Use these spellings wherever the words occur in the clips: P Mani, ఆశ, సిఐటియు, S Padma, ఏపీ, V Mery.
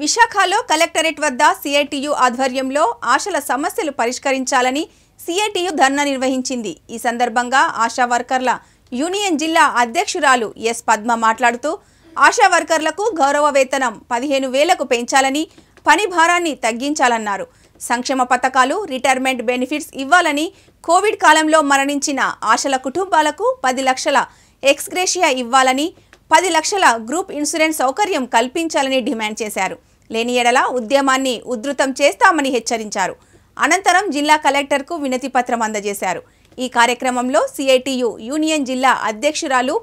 విశాఖలో కలెక్టరేట్ వద్ద సిఐటియు ఆధ్వర్యంలో ఆశల సమస్యలు పరిష్కరించాలని సిఐటియు ధర్నా నిర్వహించింది। ఈ సందర్భంగా ఆశా వర్కర్ల యూనియన్ జిల్లా అధ్యక్షురాలు ఎస్ పద్మ మాట్లాడుతూ ఆశా వర్కర్లకు గౌరవ వేతనం 15,000కు పెంచాలని, పని భారాన్ని తగ్గించాలన్నారు। సంక్షేమ పథకాలు, రిటైర్మెంట్ బెనిఫిట్స్ ఇవ్వాలని, కోవిడ్ కాలంలో మరణించిన ఆశల కుటుంబాలకు 10 లక్షల ఎక్స్ గ్రేషియా ఇవ్వాలని, 10 లక్షల గ్రూప్ ఇన్సూరెన్స్ సౌకర్యం కల్పించాలని డిమాండ్ చేశారు। లేని ఎడల ఉద్యమాన్ని ఉధృతం చేస్తామని హెచ్చరించారు। అనంతరం జిల్లా కలెక్టర్కు వినతి పత్రం అందజేశారు। ఈ కార్యక్రమంలో సిఐటియు యూనియన్ జిల్లా అధ్యక్షురాలు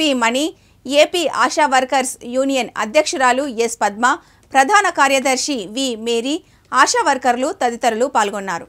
P Mani, ఏపీ Asha workers union అధ్యక్షురాలు ఎస్ పద్మ, ప్రధాన కార్యదర్శి వి మేరీ, ఆశా వర్కర్లు తదితరులు పాల్గొన్నారు।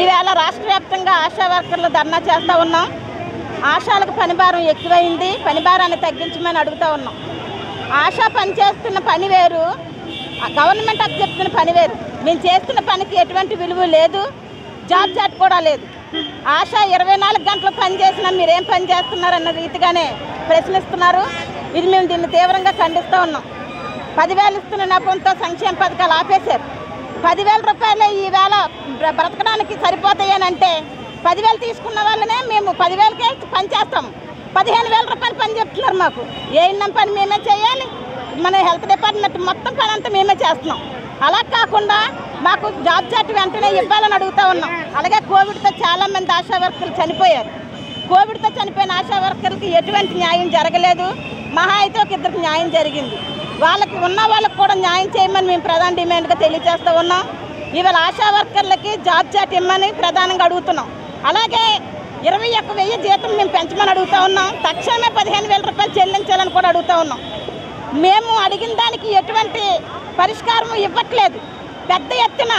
ఈవేళ రాష్ట్ర వ్యాప్తంగా ఆశా వర్కర్లు ధర్నా చేస్తూ ఉన్నాం। ఆశాలకు పనిభారం ఎక్కువైంది, పనిభారాన్ని తగ్గించమని అడుగుతూ ఉన్నాం। ఆశా పని చేస్తున్న పని వేరు, గవర్నమెంట్ అప్ చెప్తున్న పని వేరు। మేము చేస్తున్న పనికి ఎటువంటి విలువ లేదు, జాబ్ చాట్ కూడా లేదు। ఆశా 24 గంటలు పని చేసినా మీరేం పని చేస్తున్నారన్న రీతిగానే ప్రశ్నిస్తున్నారు। ఇది మేము దీన్ని తీవ్రంగా ఖండిస్తూ ఉన్నాం। 10,000 ఇస్తున్న నపంతో సంక్షేమ పథకాలు ఆపేశారు। 10,000 రూపాయలు ఈవేళ బ్రతకడానికి సరిపోతాయనంటే 10,000 తీసుకున్న వాళ్ళనే మేము 10,000కే పని చేస్తాము। 15,000 రూపాయలు పని చెప్తున్నారు మాకు। ఏ ఇన్నం పని మేమే చేయాలి, మన హెల్త్ డిపార్ట్మెంట్ మొత్తం పని అంతా మేమే చేస్తున్నాం। అలా కాకుండా మాకు జాబ్ చాట్ వెంటనే ఇవ్వాలని అడుగుతూ ఉన్నాం। అలాగే కోవిడ్తో చాలామంది ఆశా వర్కర్లు చనిపోయారు। కోవిడ్తో చనిపోయిన ఆశా వర్కర్లకి ఎటువంటి న్యాయం జరగలేదు, మహా అయితే ఒక ఇద్దరికి న్యాయం జరిగింది। వాళ్ళకి ఉన్న వాళ్ళకి కూడా న్యాయం చేయమని మేము ప్రధాన డిమాండ్గా తెలియజేస్తూ ఉన్నాం। ఇవాళ ఆశా వర్కర్లకి జాబ్ చాట్ ఇవ్వమని ప్రధానంగా అడుగుతున్నాం। అలాగే 21,000 జీతం మేము పెంచమని అడుగుతూ ఉన్నాం। తక్షణమే 15,000 రూపాయలు చెల్లించాలని కూడా అడుగుతూ ఉన్నాం। మేము అడిగిన దానికి ఎటువంటి పరిష్కారం ఇవ్వట్లేదు। పెద్ద ఎత్తున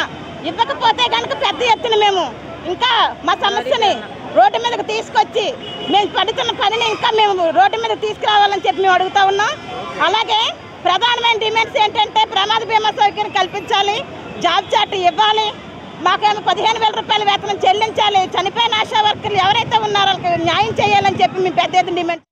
ఇవ్వకపోతే కనుక పెద్ద ఎత్తున మేము ఇంకా మా సమస్యని రోడ్డు మీదకి తీసుకొచ్చి మేము పడుతున్న పనిని ఇంకా మేము రోడ్డు మీద తీసుకురావాలని చెప్పి మేము అడుగుతూ ఉన్నాం। అలాగే ప్రధానమైన డిమాండ్స్ ఏంటంటే ప్రమాద బీమా సౌకర్యం కల్పించాలి, జాబ్ చాట్ ఇవ్వాలి, మాకేమో 15,000 రూపాయల వేతనం చెల్లించాలి, చనిపోయిన ఆశా వర్కర్లు ఎవరైతే ఉన్నారో వాళ్ళకి న్యాయం చేయాలని చెప్పి మేము పెద్ద ఎత్తున డిమాండ్